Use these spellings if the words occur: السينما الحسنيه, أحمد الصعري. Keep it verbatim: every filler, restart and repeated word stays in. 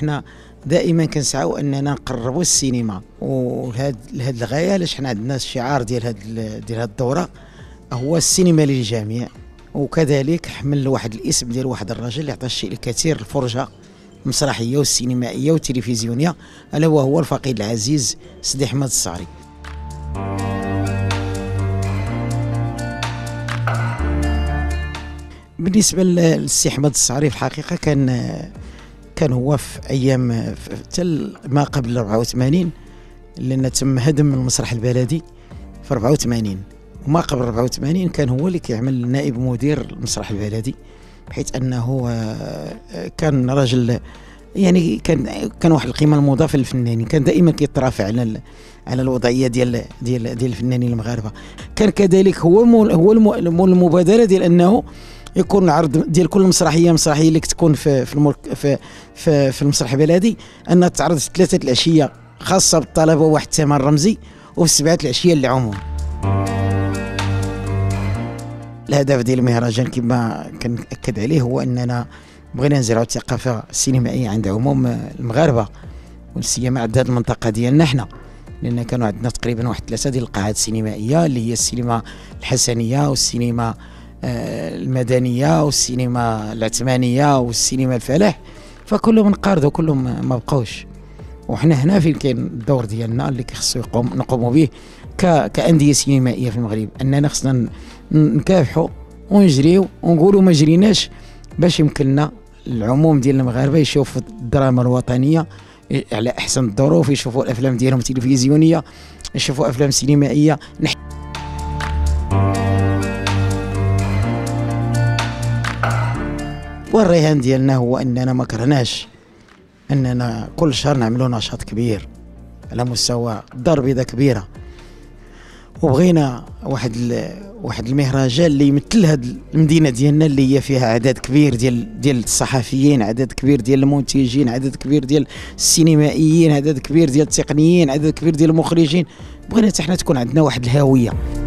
حنا دائما كنسعوا اننا نقربوا السينما وهاد لهاد الغايه، علاش حنا عندنا الشعار ديال هاد ديال هاد الدوره هو السينما للجميع، وكذلك حمل واحد الاسم ديال واحد الراجل اللي عطى الشيء الكثير الفرجه المسرحيه والسينمائيه والتلفزيونيه، الا وهو الفقيد العزيز سيدي احمد الصعري. بالنسبه للسي احمد الصعري في الحقيقه كان كان هو في ايام حتى ما قبل أربعة وثمانين، لان تم هدم المسرح البلدي في أربعة وثمانين، وما قبل أربعة وثمانين كان هو اللي كيعمل نائب مدير المسرح البلدي، بحيث انه كان راجل يعني كان كان واحد القيمه المضافه للفنانين، كان دائما كيترافع على على الوضعيه ديال ديال ديال الفنانين المغاربه. كان كذلك هو هو المبادره ديال انه يكون العرض ديال كل مسرحيه مسرحيه اللي كتكون في في الملك في في, في المسرح البلدي انها تعرض في ثلاثه العشيه خاصه بالطلبه وواحد الثمن رمزي، وفي سبعه العشيه للعموم. الهدف ديال المهرجان كما كنأكد عليه هو اننا بغينا نزرعوا الثقافه السينمائيه عند عموم المغاربه، والسيما عند هذه المنطقه ديالنا حنا، لان كانوا عندنا تقريبا واحد ثلاثه ديال القاعات السينمائيه اللي هي السينما الحسنيه والسينما المدنيه والسينما العثمانيه والسينما الفلاح، فكلهم انقرضوا كلهم ما بقاوش، وحنا هنا فين كاين الدور ديالنا اللي خصو يقوم نقوموا به كانديه سينمائيه في المغرب، اننا خصنا نكافحوا ونجريو ونقولوا ما جريناش باش يمكننا العموم ديال المغاربه يشوف الدراما الوطنيه على احسن الظروف، يشوفوا الافلام ديالهم تلفزيونيه، يشوفوا افلام سينمائيه. والرهان ديالنا هو اننا ما كرهناش اننا كل شهر نعملوا نشاط كبير على مستوى الدار البيضاء كبيره، وبغينا واحد واحد المهرجان اللي يمثل هاد المدينه ديالنا اللي هي فيها عدد كبير ديال ديال الصحفيين، عدد كبير ديال المنتجين، عدد كبير ديال السينمائيين، عدد كبير ديال التقنيين، عدد كبير ديال المخرجين. بغينا حتى حنا تكون عندنا واحد الهويه.